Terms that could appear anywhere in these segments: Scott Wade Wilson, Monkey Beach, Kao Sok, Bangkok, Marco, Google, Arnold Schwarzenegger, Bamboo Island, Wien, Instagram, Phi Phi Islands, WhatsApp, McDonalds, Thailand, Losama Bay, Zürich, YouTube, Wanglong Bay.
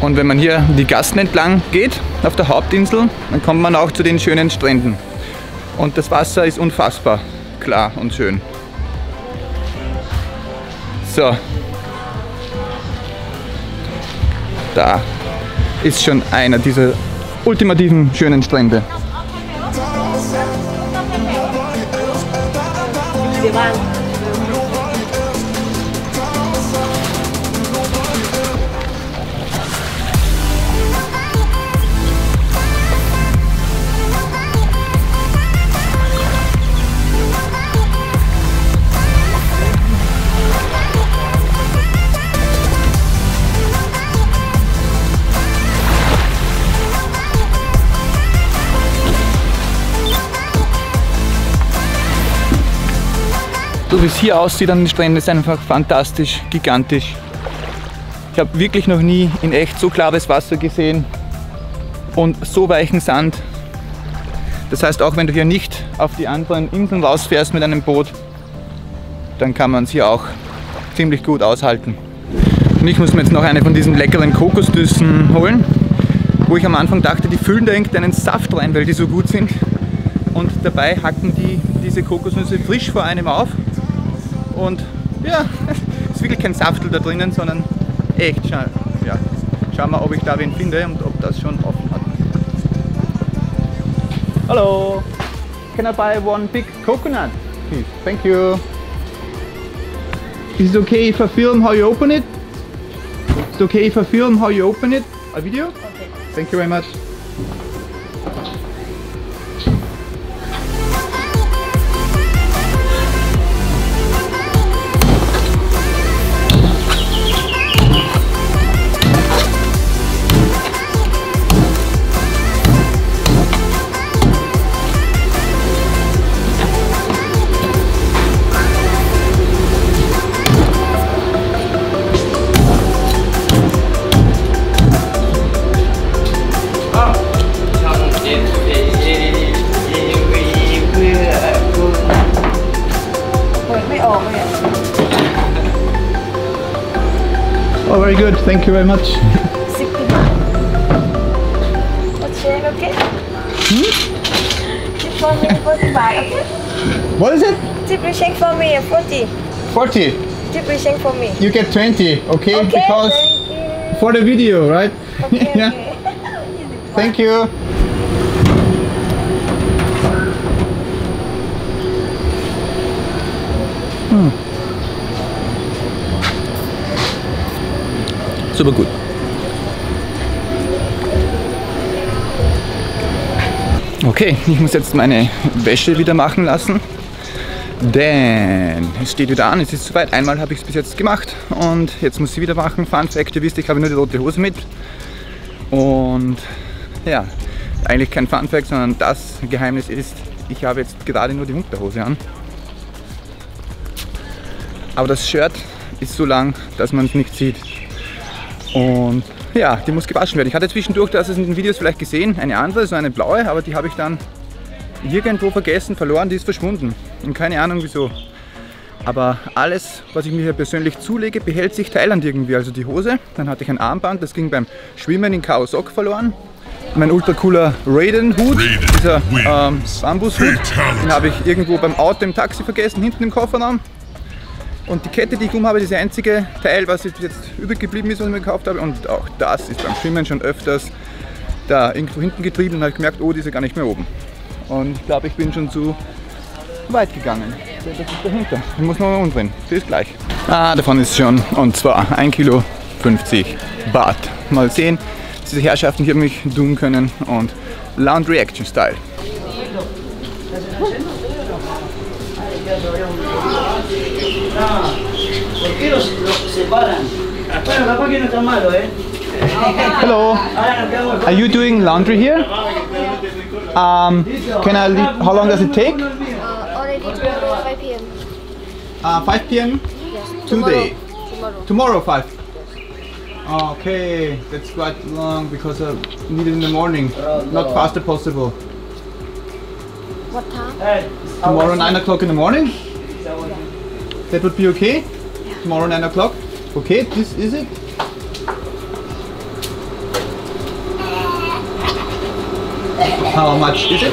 Und wenn man hier die Gassen entlang geht, auf der Hauptinsel, dann kommt man auch zu den schönen Stränden. Und das Wasser ist unfassbar klar und schön. So. Da ist schon einer dieser ultimativen schönen Strände. So wie es hier aussieht an den Stränden, ist einfach fantastisch, gigantisch. Ich habe wirklich noch nie in echt so klares Wasser gesehen und so weichen Sand. Das heißt, auch wenn du hier nicht auf die anderen Inseln rausfährst mit einem Boot, dann kann man es hier auch ziemlich gut aushalten. Und ich muss mir jetzt noch eine von diesen leckeren Kokosnüssen holen, wo ich am Anfang dachte, die füllen da irgendeinen Saft rein, weil die so gut sind. Und dabei hacken die diese Kokosnüsse frisch vor einem auf. Und ja, es ist wirklich kein Saftel da drinnen, sondern echt, ja. Schauen wir, ob ich da wen finde und ob das schon offen hat. Hallo! Can I buy one big coconut? Please, thank you. Is it okay if I film how you open it? Is it okay if I film how you open it? A video? Okay. Thank you very much. Oh, very good. Thank you very much. 69. What's your name, okay? Tip for me 45, okay? What is it? Tip reaching for me 40. 40? Tip reaching for me. You get 20, okay? Because for the video, right? Okay, yeah. Okay. Thank you. Hmm. Super gut. Okay, ich muss jetzt meine Wäsche wieder machen lassen, denn es steht wieder an, es ist soweit. Einmal habe ich es bis jetzt gemacht und jetzt muss ich wieder machen. Fun Fact, ihr wisst, ich habe nur die rote Hose mit. Und ja, eigentlich kein Fun Fact, sondern das Geheimnis ist, ich habe jetzt gerade nur die Unterhose an. Aber das Shirt ist so lang, dass man es nicht sieht. Und ja, die muss gewaschen werden. Ich hatte zwischendurch, das ist in den Videos vielleicht gesehen, eine andere, so eine blaue, aber die habe ich dann irgendwo vergessen, verloren, die ist verschwunden. Und keine Ahnung wieso. Aber alles, was ich mir hier persönlich zulege, behält sich Thailand irgendwie. Also die Hose, dann hatte ich ein Armband, das ging beim Schwimmen in Kao Sok verloren. Mein ultra cooler Raiden-Hut, dieser Bambushut, den habe ich irgendwo beim Auto im Taxi vergessen, hinten im Kofferraum. Und die Kette, die ich umhabe, ist der einzige Teil, was jetzt übrig geblieben ist, was ich mir gekauft habe. Und auch das ist beim Schwimmen schon öfters da irgendwo hinten getrieben und habe gemerkt, oh, die ist ja gar nicht mehr oben. Und ich glaube, ich bin schon zu weit gegangen. Das ist dahinter. Ich muss nochmal umdrehen. Die ist gleich. Ah, davon ist schon. Und zwar 1,50 Kilo Baht. Mal sehen, diese Herrschaften hier mich tun können. Und Lounge Reaction Style. Hello. Are you doing laundry here? Can I leave? How long does it take? Already tomorrow 5 p.m. 5 p.m. Yes. Today. Tomorrow 5. Okay, that's quite long because I need it in the morning. Not faster possible. What time? Tomorrow 9 o'clock in the morning. That would be okay? Yeah. Tomorrow 9 o'clock? Okay, this is it? How much is it? Bye-bye.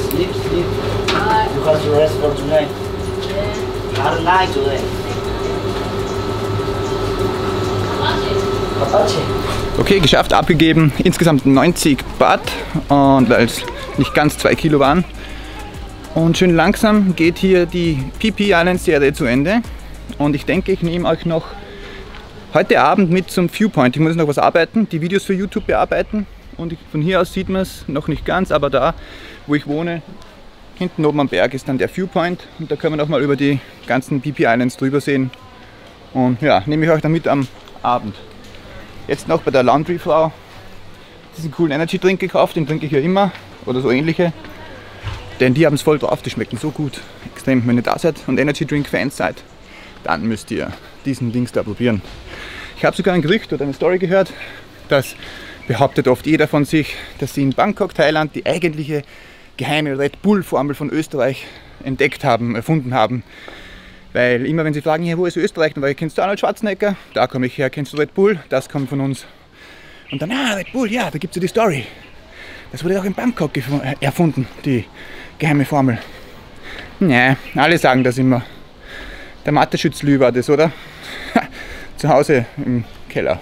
Sleep, sleep. You have to rest for tonight. Hard night today. Okay, geschafft, abgegeben. Insgesamt 90 Baht. Und weil es nicht ganz 2 Kilo waren. Und schön langsam geht hier die Phi Phi Islands Serie zu Ende. Und ich denke, ich nehme euch noch heute Abend mit zum Viewpoint. Ich muss noch was arbeiten, die Videos für YouTube bearbeiten. Und von hier aus sieht man es noch nicht ganz, aber da, wo ich wohne, hinten oben am Berg ist dann der Viewpoint. Und da können wir nochmal über die ganzen Phi Phi Islands drüber sehen. Und ja, nehme ich euch dann mit am Abend. Jetzt noch bei der Laundryfrau diesen coolen Energy-Drink gekauft. Den trinke ich ja immer oder so ähnliche. Denn die haben es voll drauf, die schmecken so gut. Extrem, wenn ihr da seid und Energy Drink Fans seid, dann müsst ihr diesen Dings da probieren. Ich habe sogar ein Gerücht oder eine Story gehört, das behauptet oft jeder von sich, dass sie in Bangkok, Thailand, die eigentliche geheime Red Bull Formel von Österreich entdeckt haben, erfunden haben. Weil immer wenn sie fragen, ja, wo ist Österreich, dann sage ich, kennst du Arnold Schwarzenegger? Da komme ich her, kennst du Red Bull? Das kommt von uns. Und dann, ah, Red Bull, ja, da gibt es ja die Story. Das wurde auch in Bangkok erfunden, die geheime Formel. Nee, alle sagen das immer. Der Mathe-Schützlü war das, oder? Zu Hause im Keller.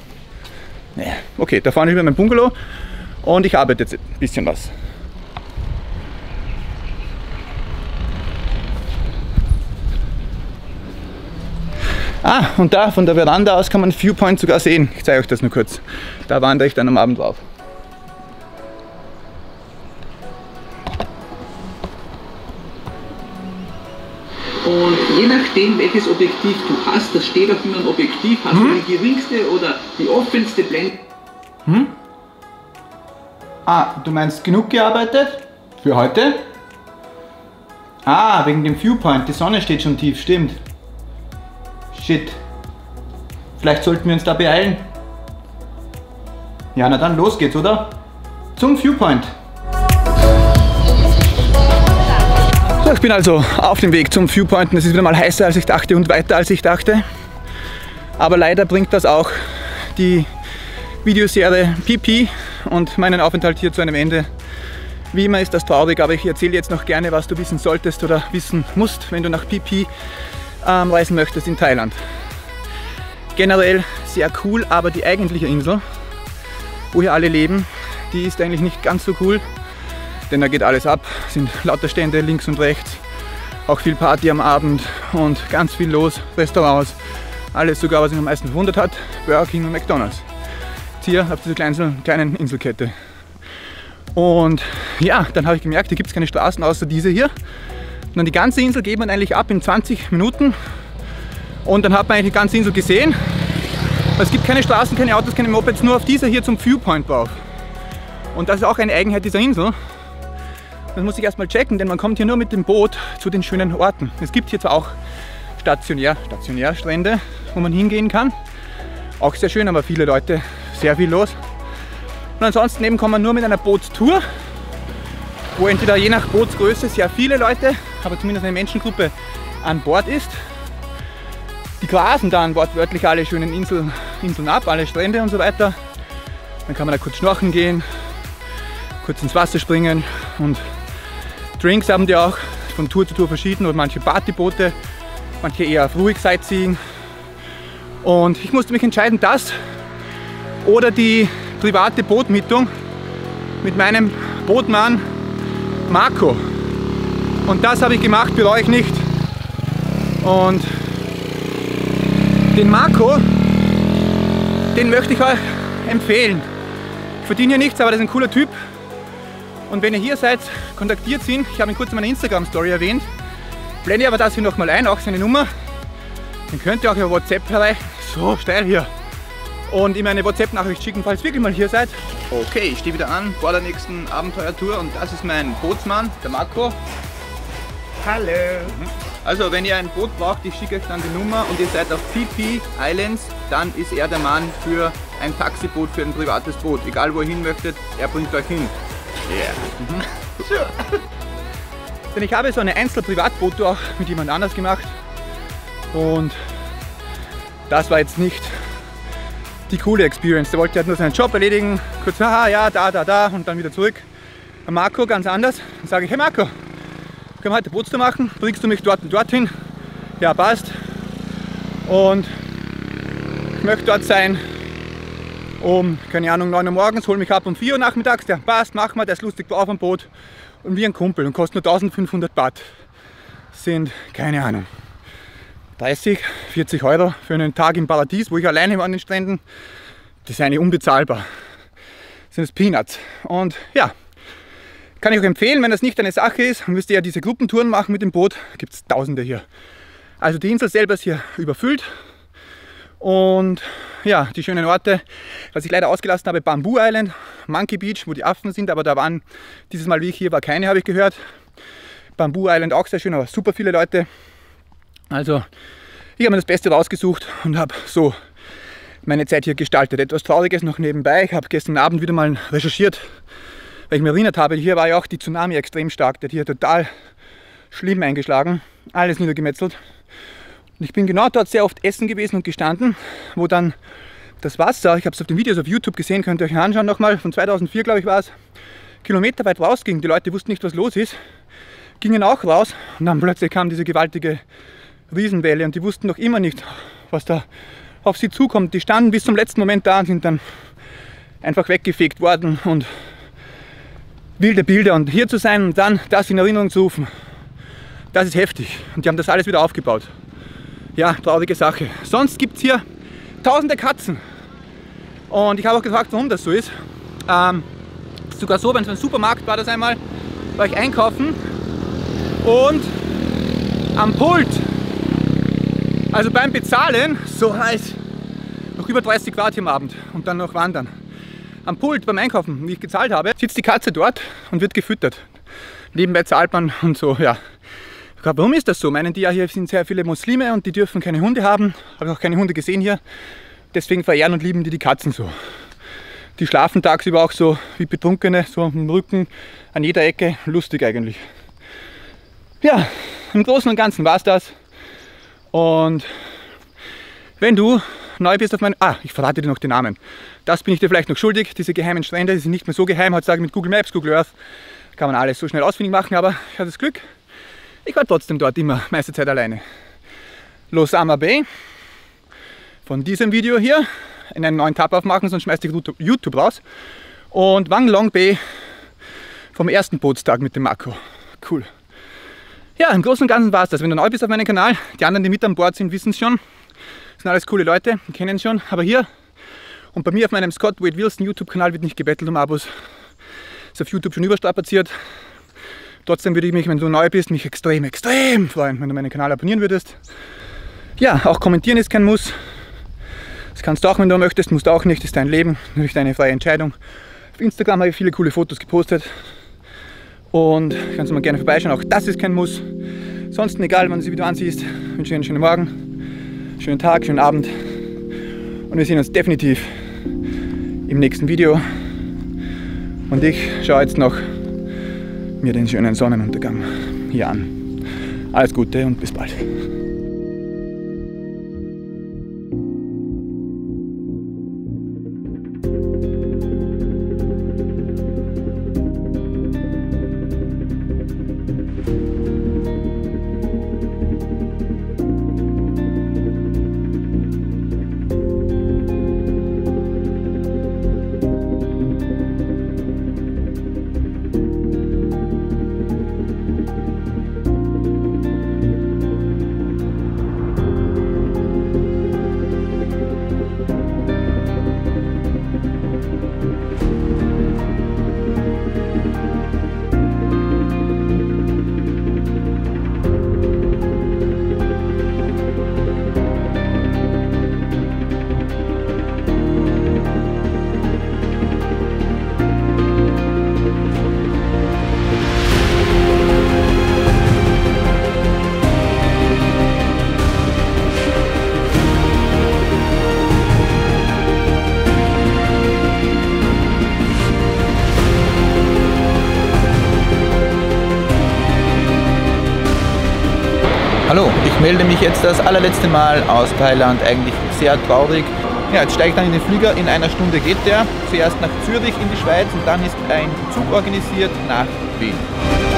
Nee. Okay, da vorne über mein Bungalow und ich arbeite jetzt ein bisschen was. Ah, und da von der Veranda aus kann man Viewpoint sogar sehen. Ich zeige euch das nur kurz. Da wandere ich dann am Abend drauf. Und je nachdem, welches Objektiv du hast, das steht auch immer ein Objektiv, hast du die geringste oder die offenste Blende. Hm? Ah, du meinst genug gearbeitet? Für heute? Ah, wegen dem Viewpoint, die Sonne steht schon tief, stimmt. Shit. Vielleicht sollten wir uns da beeilen. Ja, na dann, los geht's, oder? Zum Viewpoint. Ich bin also auf dem Weg zum Viewpoint. Es ist wieder mal heißer als ich dachte und weiter als ich dachte. Aber leider bringt das auch die Videoserie Phi Phi und meinen Aufenthalt hier zu einem Ende. Wie immer ist das traurig, aber ich erzähle jetzt noch gerne, was du wissen solltest oder wissen musst, wenn du nach Phi Phi reisen möchtest in Thailand. Generell sehr cool, aber die eigentliche Insel, wo hier alle leben, die ist eigentlich nicht ganz so cool. Denn da geht alles ab, es sind lauter Stände links und rechts, auch viel Party am Abend und ganz viel los, Restaurants, alles sogar, was mich am meisten verwundert hat, Burger King und McDonalds. Jetzt hier auf dieser kleinen Inselkette. Und ja, dann habe ich gemerkt, hier gibt es keine Straßen außer diese hier. Und dann die ganze Insel geht man eigentlich ab in 20 Minuten und dann hat man eigentlich die ganze Insel gesehen. Aber es gibt keine Straßen, keine Autos, keine Mopeds, nur auf dieser hier zum Viewpoint drauf. Und das ist auch eine Eigenheit dieser Insel. Das muss ich erstmal checken, denn man kommt hier nur mit dem Boot zu den schönen Orten. Es gibt hier zwar auch Stationärstrände, wo man hingehen kann. Auch sehr schön, aber viele Leute, sehr viel los. Und ansonsten eben kommt man nur mit einer Bootstour, wo entweder je nach Bootsgröße sehr viele Leute, aber zumindest eine Menschengruppe an Bord ist. Die grasen dann wortwörtlich alle schönen Inseln ab, alle Strände und so weiter. Dann kann man da kurz schnorcheln gehen, kurz ins Wasser springen und Drinks haben die auch von Tour zu Tour verschieden und manche Partyboote, manche eher auf ruhig Sightseeing. Und ich musste mich entscheiden, das oder die private Bootmietung mit meinem Bootmann Marco. Und das habe ich gemacht, bereue ich nicht. Und den Marco, den möchte ich euch empfehlen. Ich verdiene hier nichts, aber das ist ein cooler Typ. Und wenn ihr hier seid, kontaktiert ihn. Ich habe ihn kurz in meiner Instagram-Story erwähnt. Blende aber das hier nochmal ein, auch seine Nummer. Dann könnt ihr auch über WhatsApp erreichen. So steil hier. Und ihm eine WhatsApp-Nachricht schicken, falls ihr wirklich mal hier seid. Okay, ich stehe wieder an vor der nächsten Abenteuertour. Und das ist mein Bootsmann, der Marco. Hallo. Also, wenn ihr ein Boot braucht, ich schicke euch dann die Nummer. Und ihr seid auf Phi Phi Islands, dann ist er der Mann für ein Taxiboot, für ein privates Boot. Egal, wo ihr hin möchtet, er bringt euch hin. Yeah. Sure. Denn ich habe so eine Einzel-Privatboot auch mit jemand anders gemacht und das war jetzt nicht die coole Experience. Der wollte halt nur seinen Job erledigen, kurz, haha, ja, da und dann wieder zurück. Marco ganz anders. Dann sage ich, hey Marco, können wir heute Bootstour machen? Bringst du mich dort und dorthin? Ja, passt. Und ich möchte dort sein um, keine Ahnung, 9 Uhr morgens, hol mich ab um 4 Uhr nachmittags. Ja, passt, machen wir, der ist lustig auf dem Boot. Und wie ein Kumpel und kostet nur 1500 Baht. Sind, keine Ahnung, 30, 40 Euro für einen Tag im Paradies, wo ich alleine war an den Stränden. Das ist eigentlich unbezahlbar. Das sind Peanuts. Und ja, kann ich euch empfehlen, wenn das nicht eine Sache ist, müsst ihr ja diese Gruppentouren machen mit dem Boot. Gibt es Tausende hier. Also die Insel selber ist hier überfüllt. Und ja, die schönen Orte, was ich leider ausgelassen habe, Bamboo Island, Monkey Beach, wo die Affen sind, aber da waren dieses Mal, wie ich hier war, keine, habe ich gehört. Bamboo Island auch sehr schön, aber super viele Leute. Also ich habe mir das Beste rausgesucht und habe so meine Zeit hier gestaltet. Etwas Trauriges noch nebenbei, ich habe gestern Abend wieder mal recherchiert, weil ich mir erinnert habe, hier war ja auch die Tsunami extrem stark, der hat hier total schlimm eingeschlagen, alles niedergemetzelt. Ich bin genau dort sehr oft essen gewesen und gestanden, wo dann das Wasser, ich habe es auf den Videos auf YouTube gesehen, könnt ihr euch anschauen nochmal, von 2004 glaube ich war es, kilometerweit rausging. Die Leute wussten nicht, was los ist, gingen auch raus und dann plötzlich kam diese gewaltige Riesenwelle und die wussten noch immer nicht, was da auf sie zukommt. Die standen bis zum letzten Moment da und sind dann einfach weggefegt worden und wilde Bilder. Und hier zu sein und dann das in Erinnerung zu rufen, das ist heftig. Und die haben das alles wieder aufgebaut. Ja, traurige Sache. Sonst gibt es hier tausende Katzen. Und ich habe auch gefragt, warum das so ist. Sogar so, wenn es ein Supermarkt war, das einmal, war ich einkaufen und am Pult, also beim Bezahlen, so heiß, noch über 30 Grad hier am Abend und dann noch wandern. Am Pult beim Einkaufen, wie ich gezahlt habe, sitzt die Katze dort und wird gefüttert. Nebenbei zahlt man und so, ja. Warum ist das so? Meinen die ja, hier sind sehr viele Muslime und die dürfen keine Hunde haben. Habe ich auch keine Hunde gesehen hier. Deswegen verehren und lieben die Katzen so. Die schlafen tagsüber auch so wie Betrunkene, so am Rücken, an jeder Ecke. Lustig eigentlich. Ja, im Großen und Ganzen war es das. Und wenn du neu bist auf meinem... Ah, ich verrate dir noch den Namen. Das bin ich dir vielleicht noch schuldig. Diese geheimen Strände, die sind nicht mehr so geheim. Heutzutage mit Google Maps, Google Earth kann man alles so schnell ausfindig machen. Aber ich hatte das Glück. Ich war trotzdem dort immer, meiste Zeit alleine. Losama Bay, von diesem Video hier, in einen neuen Tab aufmachen, sonst schmeißt ich YouTube raus. Und Wanglong Bay, vom ersten Bootstag mit dem Marco. Cool. Ja, im Großen und Ganzen war es das. Wenn du neu bist auf meinem Kanal, die anderen, die mit an Bord sind, wissen es schon. Das sind alles coole Leute, die kennen es schon. Aber hier und bei mir auf meinem Scott Wade Wilson YouTube-Kanal wird nicht gebettelt um Abos. Ist auf YouTube schon überstrapaziert. Trotzdem würde ich mich, wenn du neu bist, mich extrem, extrem freuen, wenn du meinen Kanal abonnieren würdest. Ja, auch kommentieren ist kein Muss. Das kannst du auch, wenn du möchtest, musst du auch nicht. Das ist dein Leben, natürlich deine freie Entscheidung. Auf Instagram habe ich viele coole Fotos gepostet. Und kannst du mal gerne vorbeischauen, auch das ist kein Muss. Sonst, egal wann du das Video ansiehst, wünsche dir einen schönen Morgen, schönen Tag, schönen Abend. Und wir sehen uns definitiv im nächsten Video. Und ich schaue jetzt noch mir den schönen Sonnenuntergang hier an. Alles Gute und bis bald. Hallo, ich melde mich jetzt das allerletzte Mal aus Thailand, eigentlich sehr traurig. Ja, jetzt steige ich dann in den Flieger, in einer Stunde geht der. Zuerst nach Zürich in die Schweiz und dann ist ein Zug organisiert nach Wien.